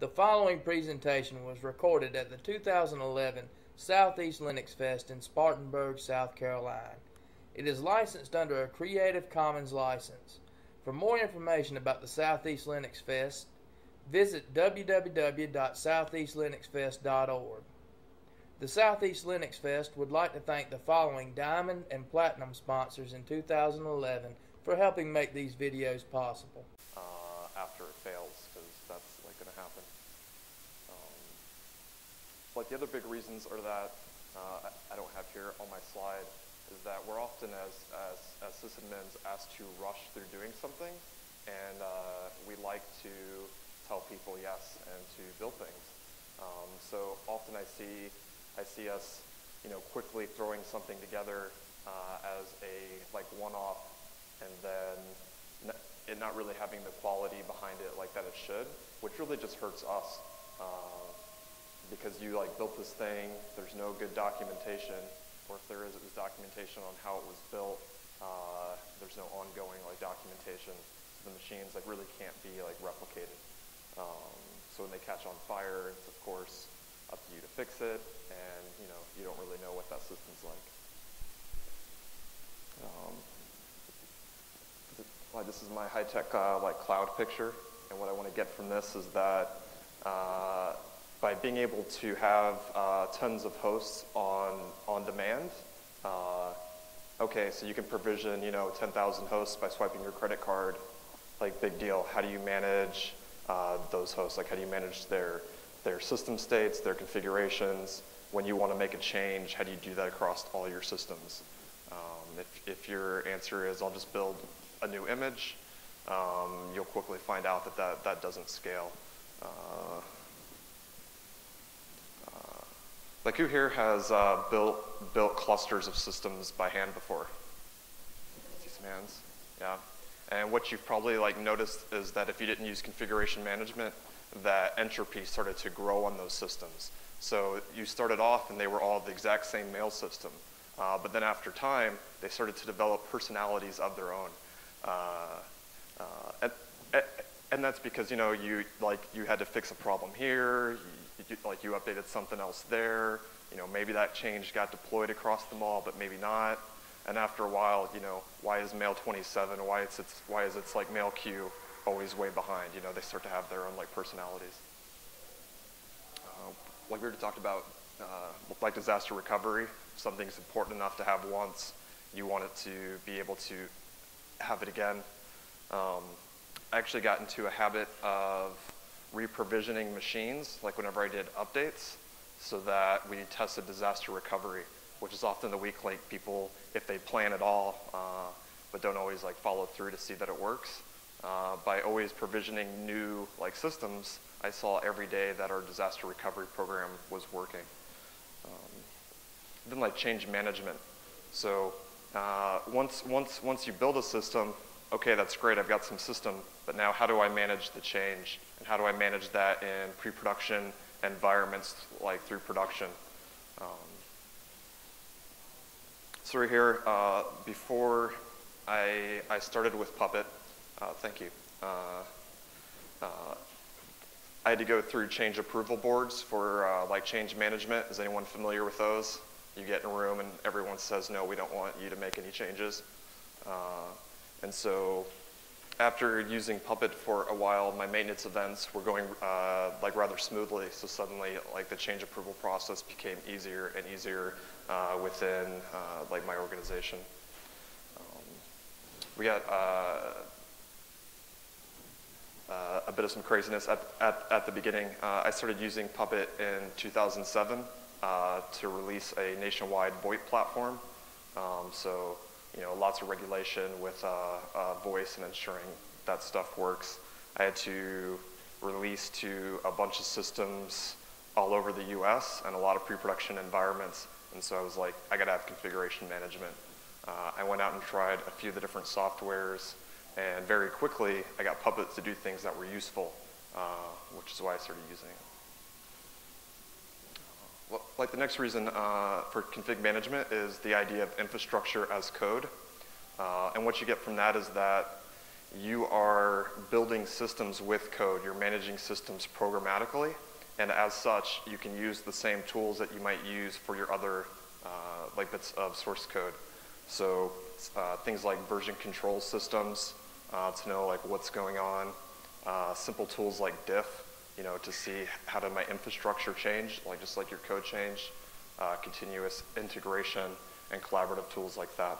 The following presentation was recorded at the 2011 Southeast Linux Fest in Spartanburg, South Carolina. It is licensed under a Creative Commons license. For more information about the Southeast Linux Fest, visit www.southeastlinuxfest.org. The Southeast Linux Fest would like to thank the following Diamond and Platinum sponsors in 2011 for helping make these videos possible. After it fails, because that's like going to happen. But the other big reasons are that I don't have here on my slide is that we're often as sysadmins asked to rush through doing something, and we like to tell people yes and to build things. So often I see us, quickly throwing something together as a one-off, and then it not really having the quality behind it that it should, which really just hurts us because you built this thing. There's no good documentation, or if there is, it was documentation on how it was built. There's no ongoing documentation. So the machines really can't be replicated. So when they catch on fire, it's of course up to you to fix it, and you don't really know what that system's like. This is my high-tech cloud picture, and what I want to get from this is that by being able to have tons of hosts on demand, okay, so you can provision 10,000 hosts by swiping your credit card, big deal. How do you manage those hosts? How do you manage their system states, their configurations? When you want to make a change, how do you do that across all your systems? If your answer is, I'll just build a new image, you'll quickly find out that doesn't scale. Who here has built clusters of systems by hand before? See some hands? Yeah. And what you've probably noticed is that if you didn't use configuration management, that entropy started to grow on those systems. So you started off and they were all the exact same mail system. But then after time, they started to develop personalities of their own. And that's because you had to fix a problem here, you updated something else there, maybe that change got deployed across them all, but maybe not. And after a while, why is mail 27? Why is its mail queue always way behind? They start to have their own personalities. Like we already talked about, disaster recovery. Something's important enough to have once, you want it to be able to have it again. I actually got into a habit of reprovisioning machines, whenever I did updates, so that we tested disaster recovery, which is often the weak link people, if they plan at all, but don't always follow through to see that it works. By always provisioning new systems, I saw every day that our disaster recovery program was working. Then change management. So once you build a system, okay, that's great, I've got some system, but now how do I manage the change? And how do I manage that in pre-production environments, through production? So right here, before I started with Puppet, thank you. I had to go through change approval boards for change management. Is anyone familiar with those? You get in a room and everyone says, no, we don't want you to make any changes. And so after using Puppet for a while, my maintenance events were going rather smoothly. So suddenly the change approval process became easier and easier within my organization. We got a bit of some craziness at the beginning. I started using Puppet in 2007 to release a nationwide VoIP platform. So lots of regulation with voice and ensuring that stuff works. I had to release to a bunch of systems all over the US and a lot of pre-production environments. And so I was like, I gotta have configuration management. I went out and tried a few of the different softwares, and very quickly, I got Puppet to do things that were useful, which is why I started using it. Well, the next reason for config management is the idea of infrastructure as code. And what you get from that is that you are building systems with code. You're managing systems programmatically, and as such, you can use the same tools that you might use for your other like bits of source code. So things like version control systems to know like what's going on. Simple tools like diff, you know, to see how did my infrastructure change, like just like your code change. Continuous integration and collaborative tools like that.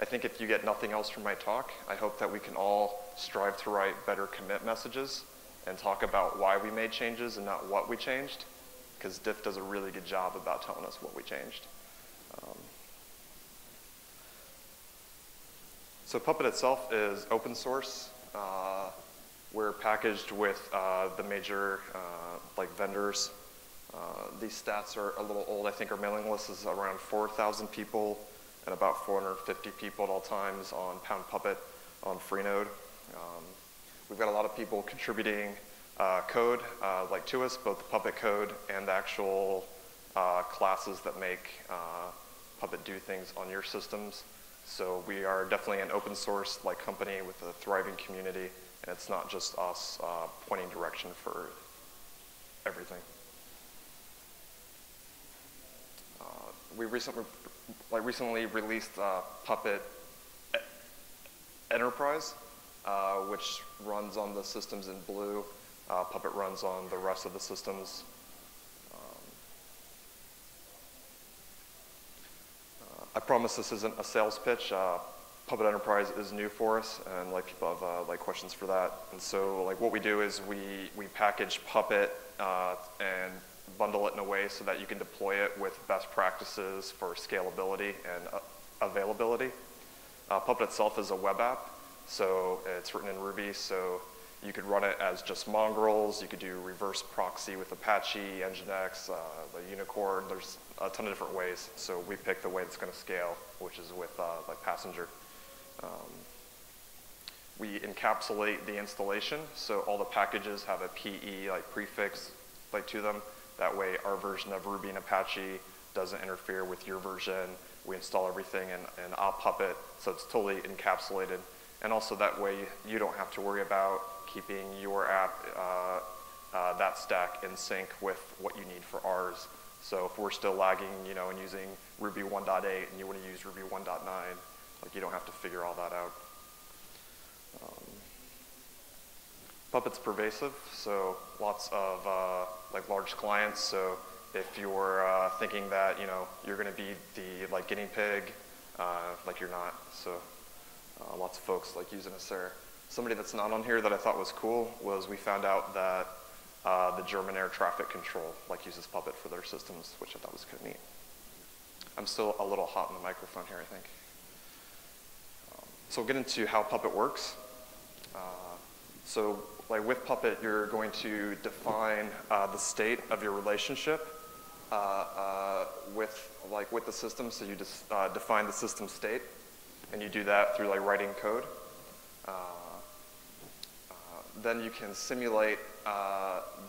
I think if you get nothing else from my talk, I hope that we can all strive to write better commit messages and talk about why we made changes and not what we changed, because diff does a really good job about telling us what we changed. So Puppet itself is open source. We're packaged with the major like vendors. These stats are a little old. I think our mailing list is around 4,000 people and about 450 people at all times on Pound Puppet on Freenode. We've got a lot of people contributing code like to us, both the Puppet code and the actual classes that make Puppet do things on your systems. So we are definitely an open source like company with a thriving community, and it's not just us pointing direction for everything. We recently released Puppet Enterprise, which runs on the systems in blue. Puppet runs on the rest of the systems. I promise this isn't a sales pitch. Puppet Enterprise is new for us, and like people have like questions for that. And so, like what we do is we package Puppet and bundle it in a way so that you can deploy it with best practices for scalability and availability. Puppet itself is a web app, so it's written in Ruby, so you could run it as just Mongrels, you could do reverse proxy with Apache, Nginx, the Unicorn, there's a ton of different ways, so we pick the way that's going to scale, which is with like Passenger. We encapsulate the installation, so all the packages have a PE like prefix like to them. That way, our version of Ruby and Apache doesn't interfere with your version. We install everything in Puppet, so it's totally encapsulated. And also that way, you don't have to worry about keeping your app, that stack in sync with what you need for ours. So if we're still lagging, you know, and using Ruby 1.8 and you want to use Ruby 1.9, like you don't have to figure all that out. Puppet's pervasive, so lots of like large clients. So if you're thinking that you're going to be the like guinea pig, like you're not. So lots of folks like using us there. Somebody that's not on here that I thought was cool was we found out that the German air traffic control like uses Puppet for their systems, which I thought was kind of neat. I'm still a little hot on the microphone here, I think. So we'll get into how Puppet works. So like with Puppet, you're going to define the state of your relationship with the system. So you just define the system state, and you do that through like writing code. Then you can simulate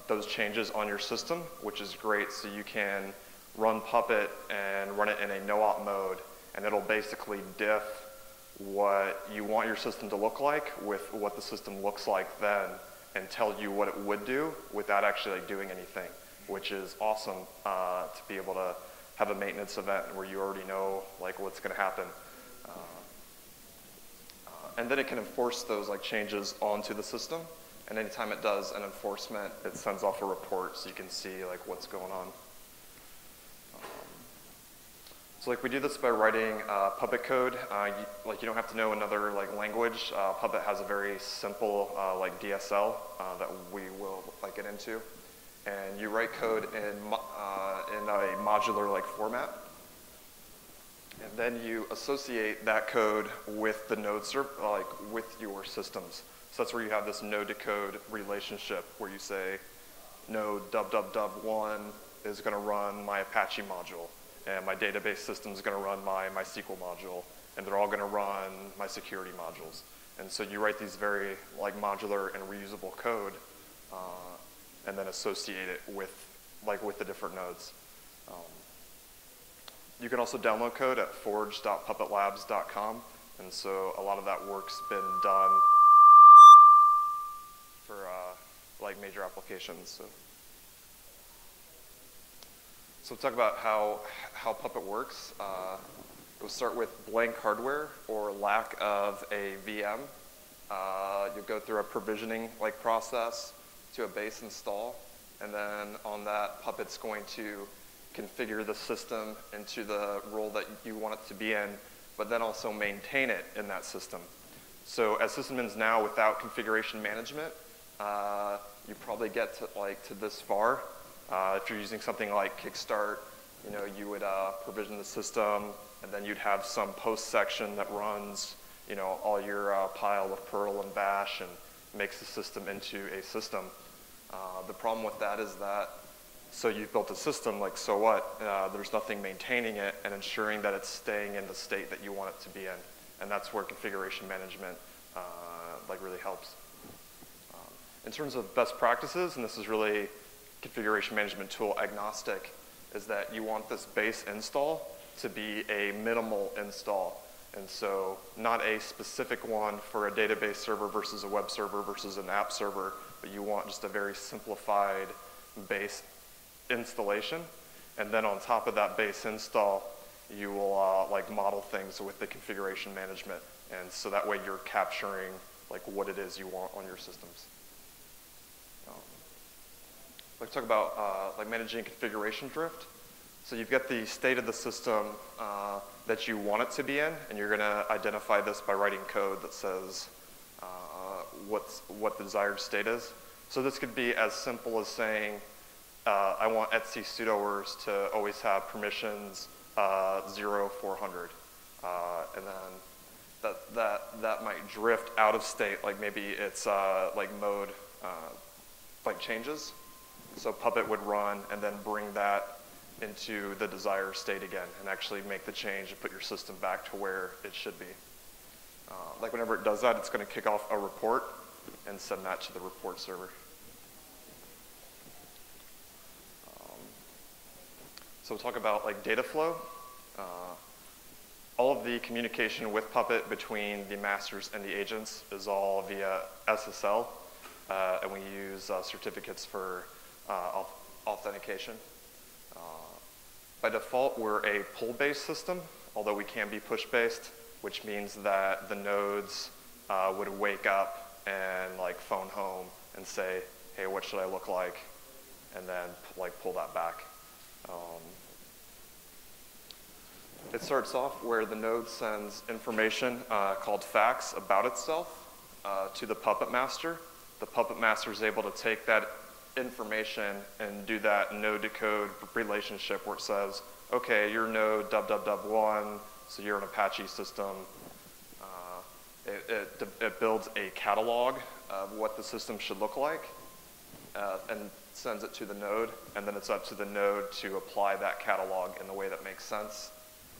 those changes on your system, which is great. So you can run Puppet and run it in a no-op mode, and it'll basically diff what you want your system to look like with what the system looks like then, and tell you what it would do without actually like doing anything, which is awesome to be able to have a maintenance event where you already know like what's going to happen. And then it can enforce those like changes onto the system, and anytime it does an enforcement, it sends off a report so you can see like what's going on. So like we do this by writing Puppet code. You don't have to know another like language. Puppet has a very simple like DSL that we will like get into, and you write code in a modular like format, and then you associate that code with the node server, like with your systems. So that's where you have this node to code relationship where you say, node dub1 is going to run my Apache module, and my database system is going to run my MySQL module, and they're all going to run my security modules. And so you write these very like modular and reusable code, and then associate it with the different nodes. You can also download code at forge.puppetlabs.com. And so a lot of that work's been done for like major applications. So we'll talk about how Puppet works. We'll start with blank hardware or lack of a VM. You'll go through a provisioning like process to a base install, and then on that, Puppet's going to configure the system into the role that you want it to be in, but then also maintain it in that system. So as sysadmins now, without configuration management, you probably get to this far. If you're using something like Kickstart, you would provision the system, and then you'd have some post section that runs, all your pile of Perl and bash and makes the system into a system. The problem with that is that, so you've built a system, like so what? There's nothing maintaining it and ensuring that it's staying in the state that you want it to be in. And that's where configuration management really helps. In terms of best practices, and this is really configuration management tool agnostic, is that you want this base install to be a minimal install. And so not a specific one for a database server versus a web server versus an app server, but you want just a very simplified base installation. And then on top of that base install, you will model things with the configuration management. And so that way you're capturing what it is you want on your systems. Let's talk about managing configuration drift. So you've got the state of the system that you want it to be in, and you're gonna identify this by writing code that says what the desired state is. So this could be as simple as saying, I want etcsudoers to always have permissions 0, 400. And then that might drift out of state, maybe it's mode changes. So Puppet would run and then bring that into the desired state again and actually make the change and put your system back to where it should be. Whenever it does that, it's going to kick off a report and send that to the report server. So we'll talk about data flow. All of the communication with Puppet between the masters and the agents is all via SSL, and we use certificates for authentication. By default, we're a pull-based system, although we can be push-based, which means that the nodes would wake up and phone home and say, hey, what should I look like? And then pull that back. It starts off where the node sends information called facts about itself to the Puppet master. The Puppet master is able to take that information and do that node to code relationship where it says, okay, your node www1, so you're an Apache system. It builds a catalog of what the system should look like and sends it to the node, and then it's up to the node to apply that catalog in the way that makes sense.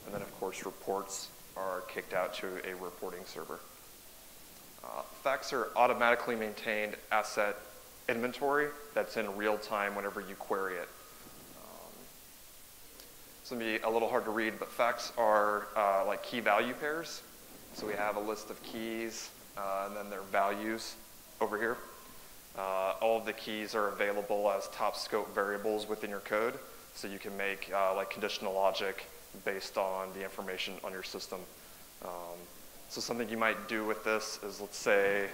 And then of course reports are kicked out to a reporting server. Facts are automatically maintained asset inventory that's in real time whenever you query it. It's going to be a little hard to read, but facts are key value pairs. So we have a list of keys and then their values over here. All of the keys are available as top scope variables within your code, so you can make conditional logic based on the information on your system. So something you might do with this is, let's say,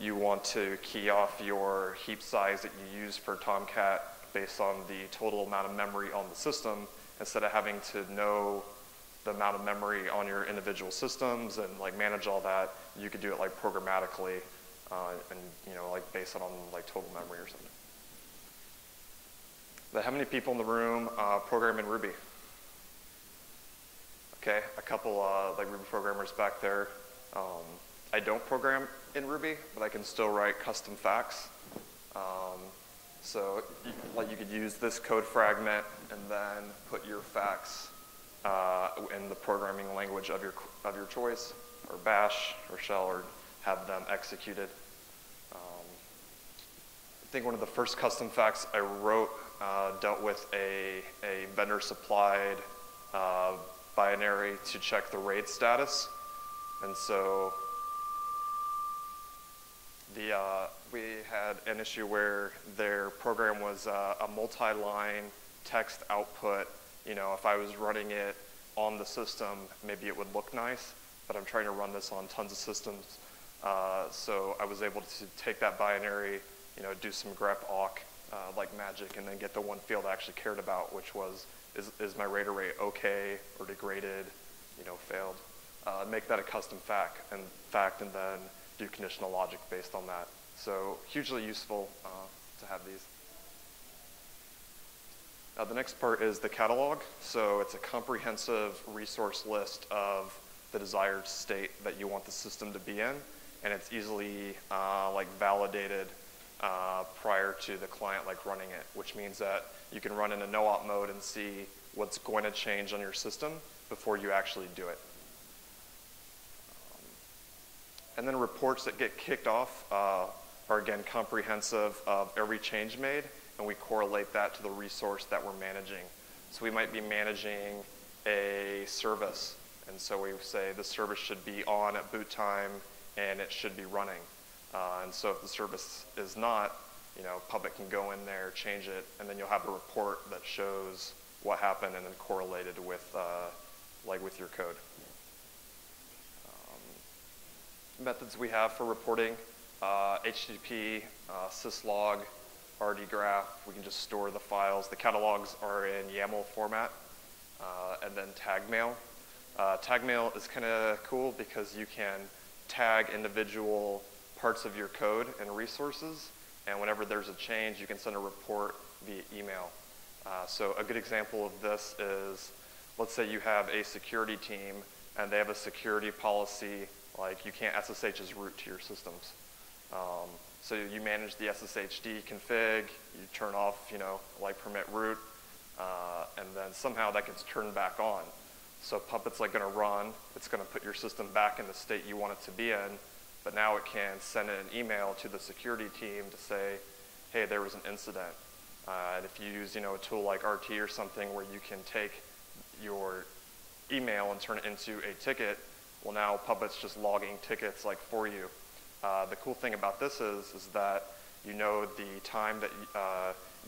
you want to key off your heap size that you use for Tomcat based on the total amount of memory on the system, instead of having to know the amount of memory on your individual systems and manage all that. You could do it programmatically and base it on total memory or something. But how many people in the room program in Ruby? Okay, a couple Ruby programmers back there. I don't program in Ruby, but I can still write custom facts. So you could use this code fragment and then put your facts in the programming language of your choice, or bash, or shell, or have them executed. I think one of the first custom facts I wrote dealt with a vendor supplied binary to check the RAID status. And so we had an issue where their program was a multi-line text output. You know, if I was running it on the system, maybe it would look nice, but I'm trying to run this on tons of systems. So I was able to take that binary, you know, do some grep awk like magic, and then get the one field I actually cared about, which was, is my RAID array okay or degraded, you know, failed. Make that a custom fact, and then do conditional logic based on that. So hugely useful to have these. The next part is the catalog. So it's a comprehensive resource list of the desired state that you want the system to be in, and it's easily like validated prior to the client like running it, which means that you can run in a no-op mode and see what's going to change on your system before you actually do it. And then reports that get kicked off are again comprehensive of every change made, and we correlate that to the resource that we're managing. So we might be managing a service, and so we say the service should be on at boot time and it should be running. And so if the service is not, you know, Puppet can go in there, change it, and then you'll have a report that shows what happened and then correlated with, like with your code. Methods we have for reporting, HTTP, syslog, RD graph. We can just store the files. The catalogs are in YAML format, and then tag mail. Tag mail is kind of cool because you can tag individual parts of your code and resources, and whenever there's a change, you can send a report via email. So a good example of this is, let's say you have a security team, and they have a security policy like you can't SSH as root to your systems. So you manage the SSHD config, you turn off, you know, like permit root, and then somehow that gets turned back on. So Puppet's like gonna run, it's gonna put your system back in the state you want it to be in, but now it can send an email to the security team to say, hey, there was an incident. And if you use, you know, a tool like RT or something where you can take your email and turn it into a ticket, well, now Puppet's just logging tickets like for you. The cool thing about this is that you know the time that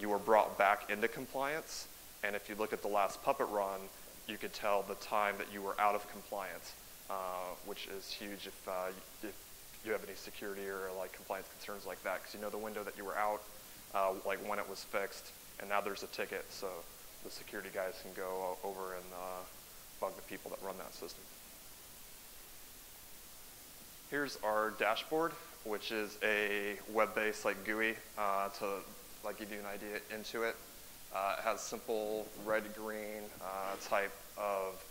you were brought back into compliance, and if you look at the last Puppet run, you could tell the time that you were out of compliance, which is huge if you have any security or like compliance concerns like that, because you know the window that you were out, like when it was fixed, and now there's a ticket, so the security guys can go over and bug the people that run that system. Here's our dashboard, which is a web-based like GUI to like give you an idea into it. It has simple red-green type of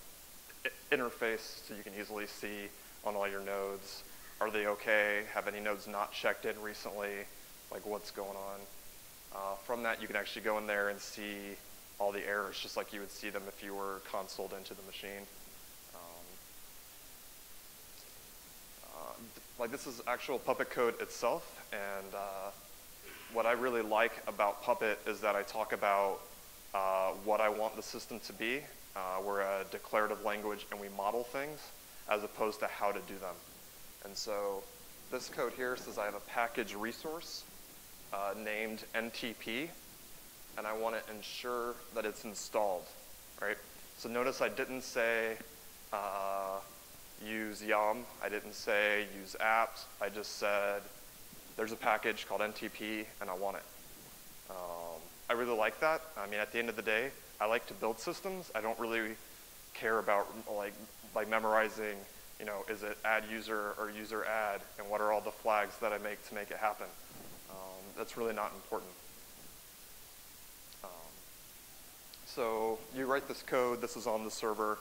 interface, so you can easily see on all your nodes, are they okay? Have any nodes not checked in recently? Like what's going on? From that, you can actually go in there and see all the errors, just like you would see them if you were consoled into the machine. Like this is actual Puppet code itself, and what I really like about Puppet is that I talk about what I want the system to be. We're a declarative language and we model things as opposed to how to do them. And so this code here says I have a package resource named NTP, and I want to ensure that it's installed, right? So notice I didn't say use yum, I didn't say use apps, I just said there's a package called NTP and I want it. I really like that. I mean, at the end of the day, I like to build systems. I don't really care about like memorizing, you know, is it add user or user add, and what are all the flags that I make to make it happen. That's really not important. So you write this code, this is on the server,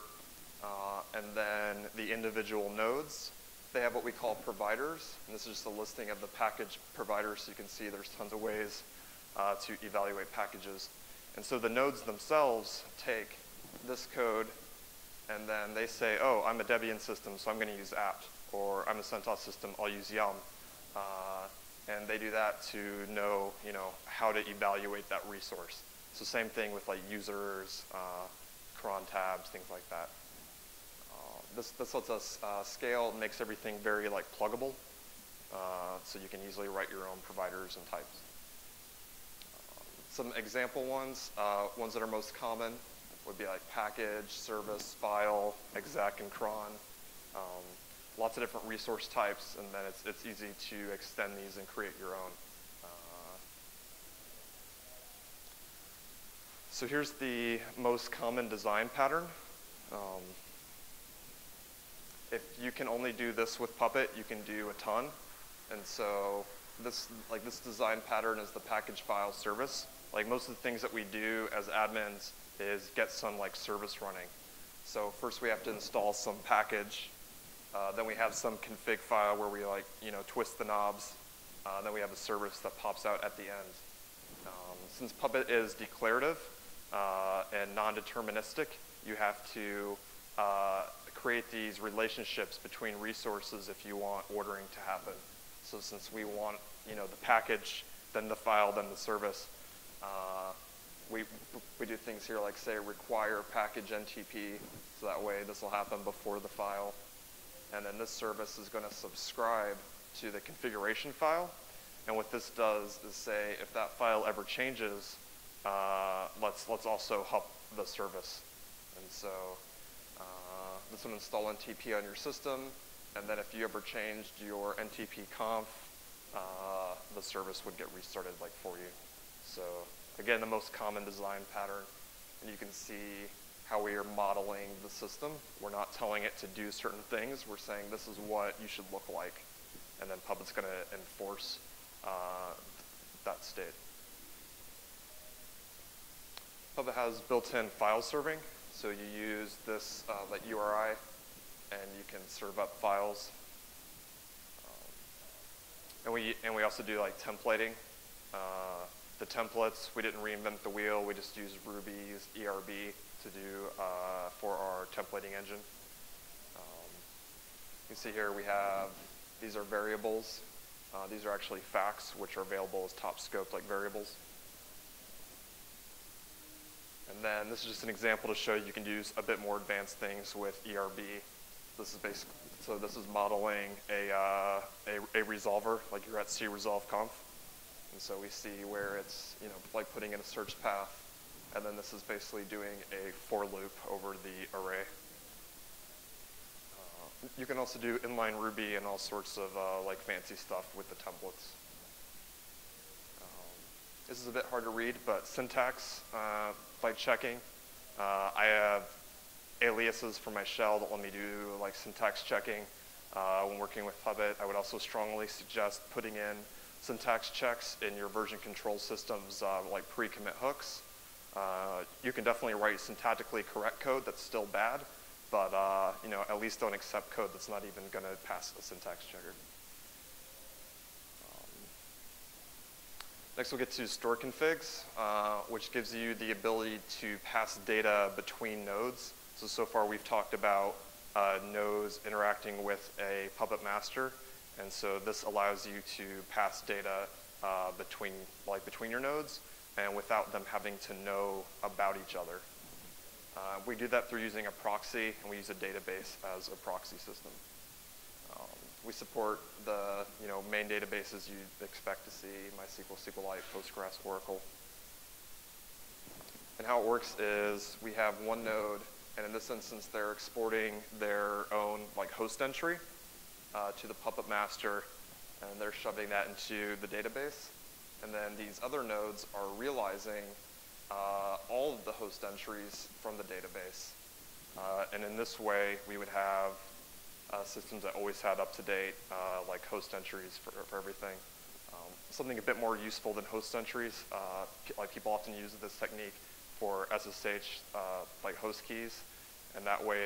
and then the individual nodes, they have what we call providers, and this is just a listing of the package providers, so you can see there's tons of ways to evaluate packages. And so the nodes themselves take this code, and then they say, oh, I'm a Debian system, so I'm going to use apt, or I'm a CentOS system, I'll use yum. And they do that to know, you know, how to evaluate that resource. So same thing with like users, cron tabs, things like that. This lets us scale, makes everything very like pluggable, so you can easily write your own providers and types. Some example ones, ones that are most common would be like package, service, file, exec, and cron. Lots of different resource types, and then it's easy to extend these and create your own. So here's the most common design pattern. If you can only do this with Puppet, you can do a ton. And so this design pattern is the package file service. Like most of the things that we do as admins is get some like service running. So first we have to install some package. Then we have some config file where we like, twist the knobs. Then we have a service that pops out at the end. Since Puppet is declarative and non-deterministic, you have to create these relationships between resources if you want ordering to happen. So since we want, the package, then the file, then the service, we do things here like say require package NTP, so that way this will happen before the file. And then this service is going to subscribe to the configuration file. And what this does is say, if that file ever changes, let's also help the service. And so this will install NTP on your system. And then if you ever changed your NTP conf, the service would get restarted like for you. So again, the most common design pattern. And you can see how we are modeling the system. We're not telling it to do certain things. We're saying this is what you should look like. And then Puppet's going to enforce that state. Puppet has built-in file serving. So you use this like URI, and you can serve up files. And we also do like templating. The templates, we didn't reinvent the wheel. We just used Ruby, used ERB to do for our templating engine. You can see here we have, these are variables. These are actually facts, which are available as top scope like variables. And then this is just an example to show you can use a bit more advanced things with ERB. This is basically, so this is modeling a resolver, like you're at C-resolve-conf. And so we see where it's, like putting in a search path, and then this is basically doing a for loop over the array. You can also do inline Ruby and all sorts of like fancy stuff with the templates. This is a bit hard to read, but syntax by checking. I have aliases for my shell that let me do like syntax checking when working with Puppet. I would also strongly suggest putting in syntax checks in your version control systems like pre-commit hooks. You can definitely write syntactically correct code that's still bad, but at least don't accept code that's not even going to pass a syntax checker. Next we'll get to store configs, which gives you the ability to pass data between nodes. So far we've talked about nodes interacting with a Puppet master, and so this allows you to pass data between your nodes and without them having to know about each other. We do that through using a proxy, and we use a database as a proxy system. We support the main databases you'd expect to see, MySQL, SQLite, Postgres, Oracle. And how it works is we have one node, and in this instance, they're exporting their own like host entry to the Puppet master, and they're shoving that into the database. And then these other nodes are realizing all of the host entries from the database. And in this way, we would have systems that always had up-to-date like host entries for everything. Something a bit more useful than host entries, like people often use this technique for SSH like host keys, and that way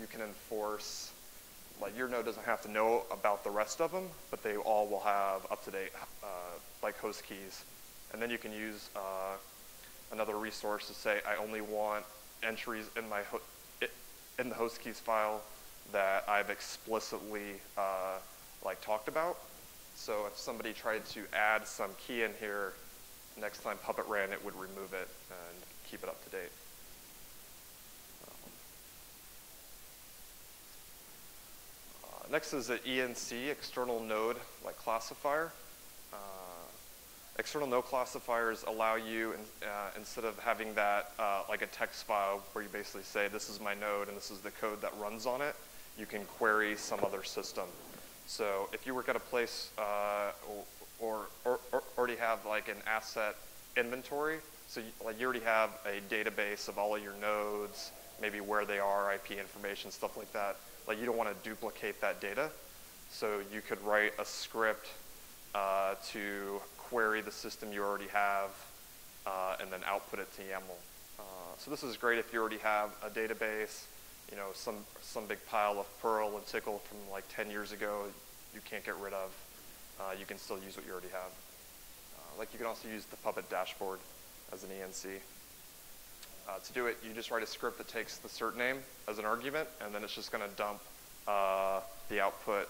you can enforce, like your node doesn't have to know about the rest of them, but they all will have up-to-date like host keys. And then you can use another resource to say, I only want entries in the host keys file that I've explicitly like talked about. So if somebody tried to add some key in here, next time Puppet ran, it would remove it and keep it up to date. Next is the ENC, external node like classifier. External node classifiers allow you, instead of having that like a text file where you basically say this is my node and this is the code that runs on it, you can query some other system. So if you work at a place or already have like an asset inventory, so you, like you already have a database of all of your nodes, maybe where they are, IP information, stuff like that. Like you don't want to duplicate that data. So you could write a script to query the system you already have and then output it to YAML. So this is great if you already have a database, you know, some big pile of Perl and Tickle from like 10 years ago you can't get rid of. You can still use what you already have. Like you can also use the Puppet dashboard as an ENC. To do it, you just write a script that takes the cert name as an argument, and then it's just going to dump the output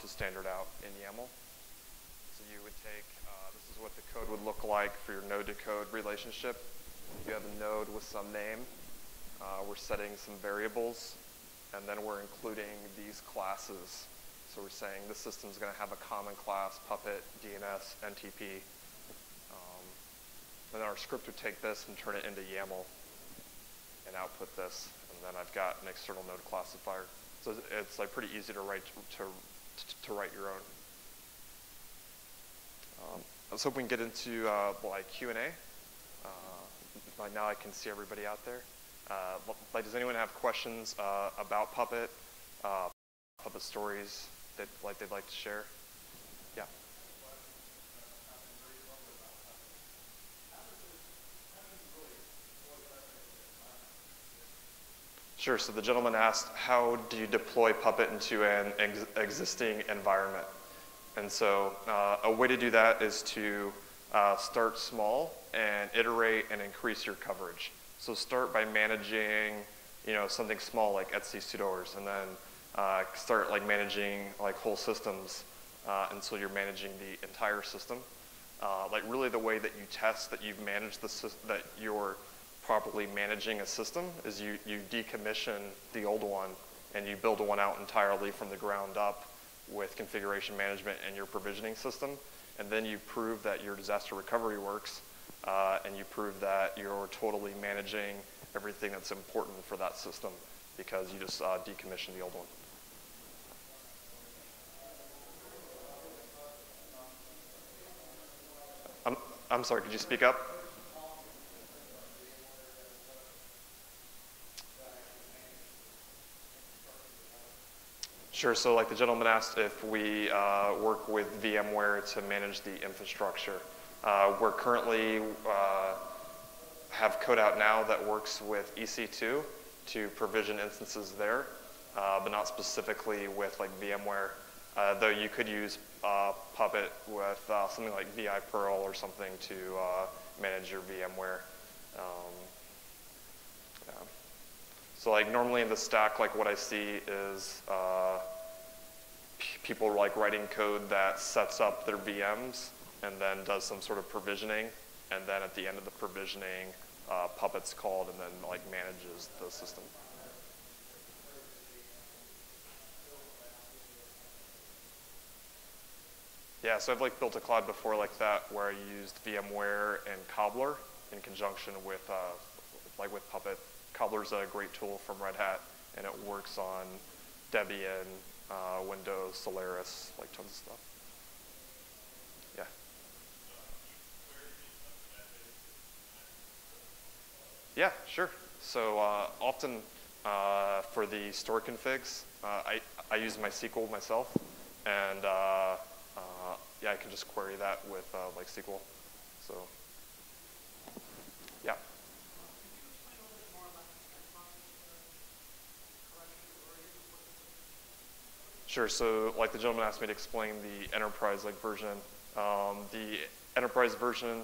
to standard out in YAML. So you would take, this is what the code would look like for your node-to-code relationship. You have a node with some name. We're setting some variables, and then we're including these classes. So we're saying this system's going to have a common class, Puppet, DNS, NTP. And then our script would take this and turn it into YAML and output this, and then I've got an external node classifier. So it's like pretty easy to write to write your own. I was hoping we can get into like Q&A. Like now I can see everybody out there. Like, does anyone have questions about Puppet, Puppet stories that like they'd like to share? Yeah. Sure, so the gentleman asked, how do you deploy Puppet into an existing environment? And so a way to do that is to start small and iterate and increase your coverage. So start by managing, you know, something small like Etsy stores, and then start like managing like whole systems until you're managing the entire system. Like really the way that you test that you've managed the that you're properly managing a system is you decommission the old one and you build one out entirely from the ground up with configuration management and your provisioning system, and then you prove that your disaster recovery works and you prove that you're totally managing everything that's important for that system because you just decommissioned the old one. I'm sorry, could you speak up? Sure, so like the gentleman asked if we work with VMware to manage the infrastructure. We're currently have code out now that works with EC2 to provision instances there, but not specifically with like VMware, though you could use Puppet with something like VI Perl or something to manage your VMware. So like normally in the stack, like what I see is people like writing code that sets up their VMs and then does some sort of provisioning, and then at the end of the provisioning, Puppet's called and then like manages the system. Yeah, so I've like built a cloud before like that where I used VMware and Cobbler in conjunction with like with Puppet. Cobbler's a great tool from Red Hat, and it works on Debian, Windows, Solaris, like tons of stuff. Yeah. Yeah, sure. So often for the store configs, I use MySQL myself, and yeah, I can just query that with like SQL. So yeah. Sure, so like the gentleman asked me to explain the enterprise like version. The enterprise version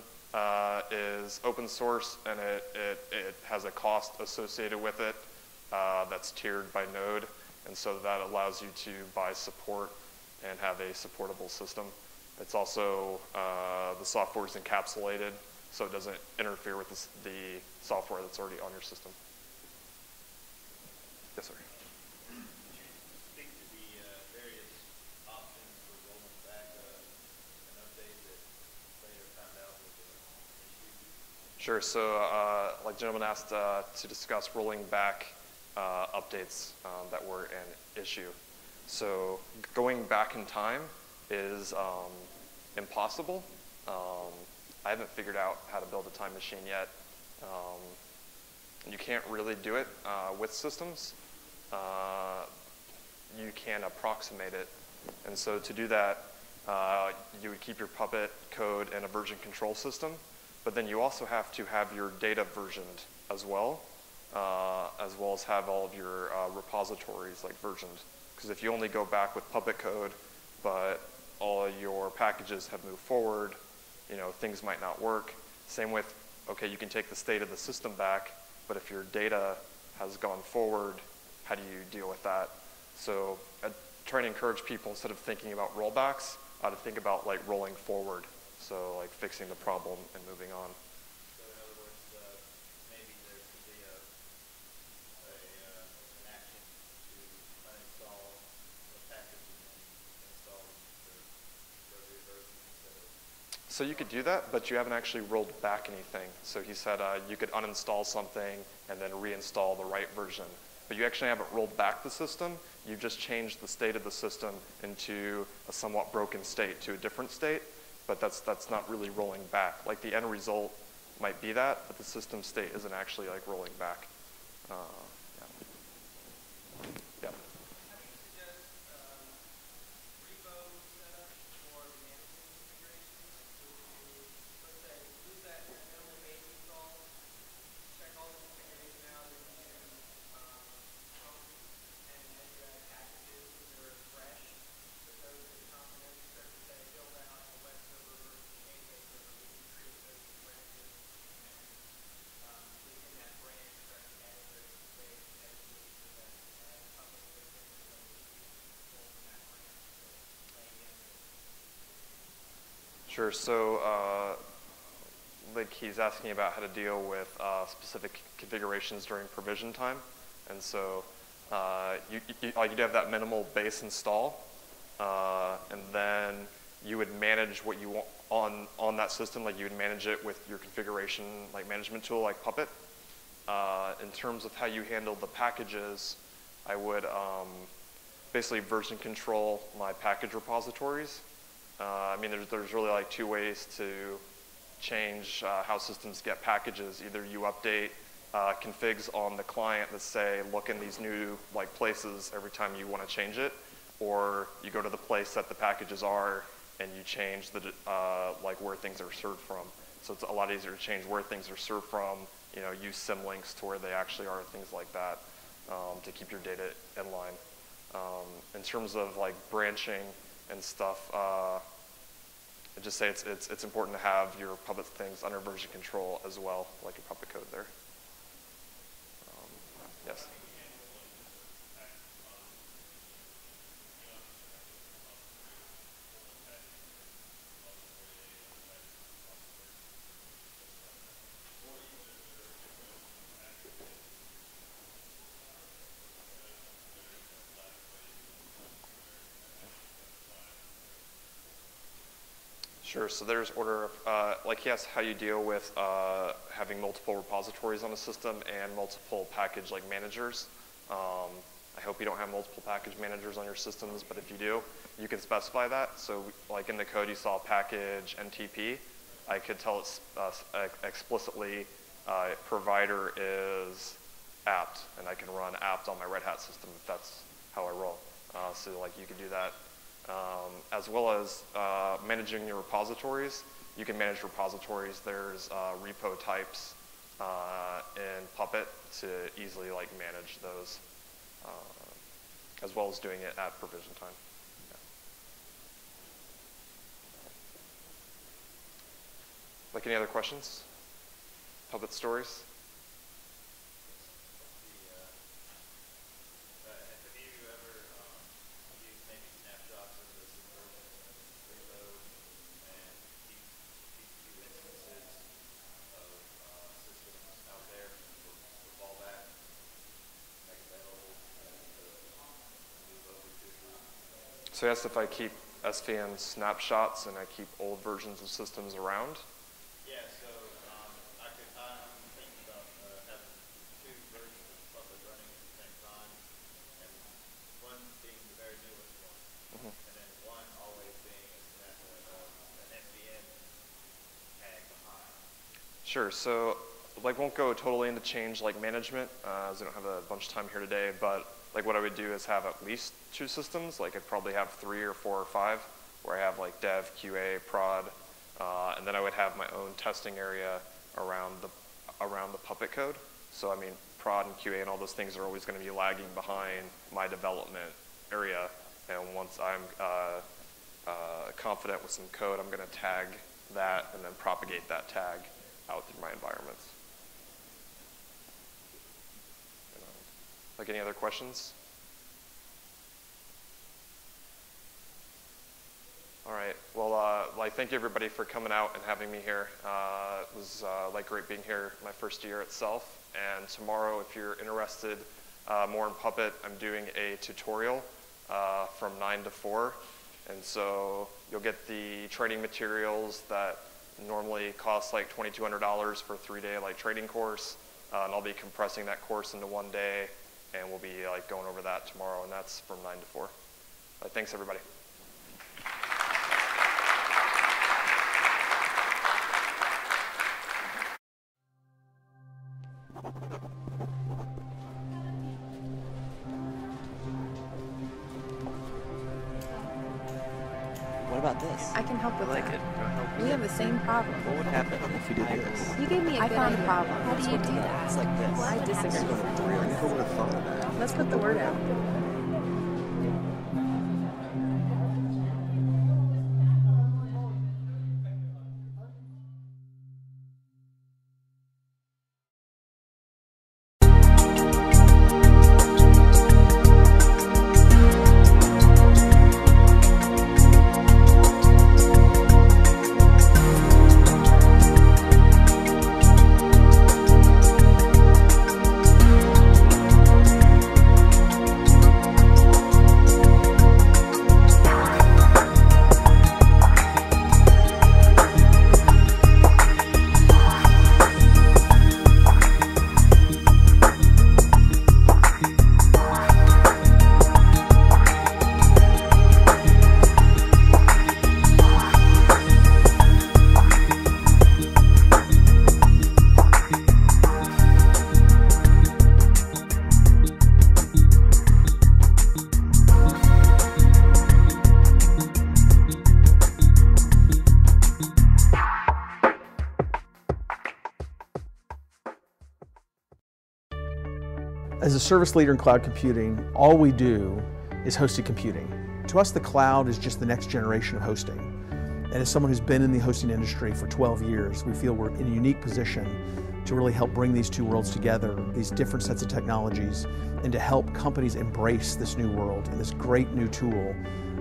is open source, and it has a cost associated with it that's tiered by node, and so that allows you to buy support and have a supportable system. It's also, the software is encapsulated, so it doesn't interfere with the software that's already on your system. Yes, sir. Sure. So, like gentleman asked to discuss rolling back updates that were an issue. So, going back in time is impossible. I haven't figured out how to build a time machine yet. You can't really do it with systems. You can approximate it. And so to do that, you would keep your Puppet code in a version control system, but then you also have to have your data versioned as well as have all of your repositories like versioned. Because if you only go back with Puppet code, but all your packages have moved forward, you know, things might not work. Same with, okay, you can take the state of the system back, but if your data has gone forward, how do you deal with that? So I try to encourage people, instead of thinking about rollbacks, to think about like rolling forward. So like fixing the problem and moving on. So in other words, maybe there could be an action to uninstall the package and install the version instead of. So you could do that, but you haven't actually rolled back anything. So he said you could uninstall something and then reinstall the right version. But you actually haven't rolled back the system. You've just changed the state of the system into a somewhat broken state to a different state, but that's not really rolling back. Like the end result might be that, but the system state isn't actually like rolling back. Yeah. How do you suggest repo setup for management configurations? Let's say use that minimum base install, check all the configuration out, Sure, so like he's asking about how to deal with specific configurations during provision time. And so you'd have that minimal base install, and then you would manage what you want on that system. Like you would manage it with your configuration like management tool like Puppet. In terms of how you handle the packages, I would basically version control my package repositories. I mean, there's really like two ways to change how systems get packages. Either you update configs on the client that say, look in these new like places every time you want to change it, or you go to the place that the packages are and you change the like where things are served from. So it's a lot easier to change where things are served from. You know, use symlinks to where they actually are, things like that, to keep your data in line. In terms of like branching and stuff, I just say it's important to have your Puppet things under version control as well, like your Puppet code there. Yes. Sure, so there's order of, like he asked how you deal with having multiple repositories on a system and multiple package like managers. I hope you don't have multiple package managers on your systems, but if you do, you can specify that. So like in the code you saw package MTP, I could tell it explicitly provider is apt, and I can run apt on my Red Hat system if that's how I roll. So like you could do that. As well as managing your repositories. You can manage repositories. There's repo types in Puppet to easily like manage those, as well as doing it at provision time. Yeah. Like any other questions? Puppet stories? So yes, if I keep SVN snapshots and I keep old versions of systems around. Yeah, so I could Sure. So, like, won't go totally into change like management, as we don't have a bunch of time here today. But like, what I would do is have at least 2 systems. Like, I'd probably have 3 or 4 or 5, where I have like dev, QA, prod, and then I would have my own testing area around the Puppet code. So, I mean, prod and QA and all those things are always going to be lagging behind my development area. And once I'm confident with some code, I'm going to tag that and then propagate that tag out through my environments. Like, any other questions? All right. Well, like, thank you everybody for coming out and having me here. It was like great being here my first year itself. And tomorrow, if you're interested more in Puppet, I'm doing a tutorial from 9 to 4, and so you'll get the training materials that normally costs like $2,200 for a 3-day like training course, and I'll be compressing that course into 1 day, and we'll be like going over that tomorrow, and that's from 9 to 4. But thanks everybody. What about this? I can help with like it. We have the same problem. What would happen if you did this? You gave me a good idea. I found a problem. How do you do that? It's like this. Well, I disagree. I never would have thought of that. Let's put the word out. As a service leader in cloud computing, all we do is hosted computing. To us, the cloud is just the next generation of hosting. And as someone who's been in the hosting industry for 12 years, we feel we're in a unique position to really help bring these two worlds together, these different sets of technologies, and to help companies embrace this new world and this great new tool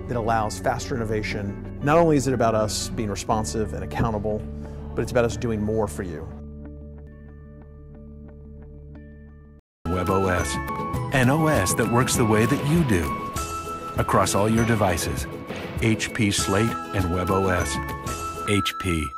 that allows faster innovation. Not only is it about us being responsive and accountable, but it's about us doing more for you. WebOS, an OS that works the way that you do. Across all your devices, HP Slate and WebOS. HP.